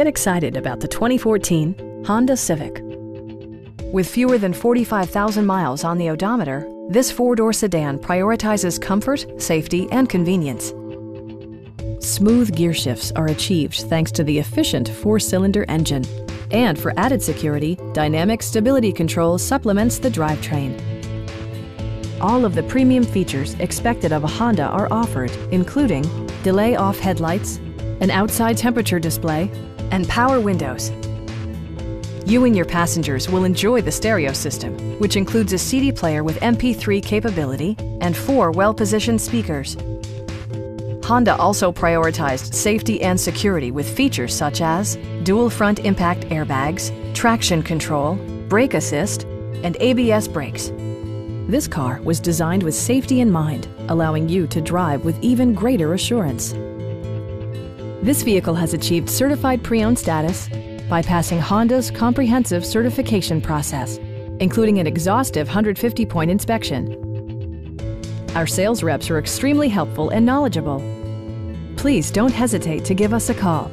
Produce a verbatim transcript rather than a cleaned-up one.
Get excited about the twenty fourteen Honda Civic. With fewer than forty-five thousand miles on the odometer, this four-door sedan prioritizes comfort, safety, and convenience. Smooth gear shifts are achieved thanks to the efficient four-cylinder engine. And for added security, dynamic stability control supplements the drivetrain. All of the premium features expected of a Honda are offered, including delay-off headlights, an outside temperature display, and power windows. You and your passengers will enjoy the stereo system, which includes a C D player with M P three capability and four well-positioned speakers. Honda also prioritized safety and security with features such as dual front impact airbags, traction control, brake assist, and A B S brakes. This car was designed with safety in mind, allowing you to drive with even greater assurance. This vehicle has achieved certified pre-owned status by passing Honda's comprehensive certification process, including an exhaustive one hundred fifty point inspection. Our sales reps are extremely helpful and knowledgeable. Please don't hesitate to give us a call.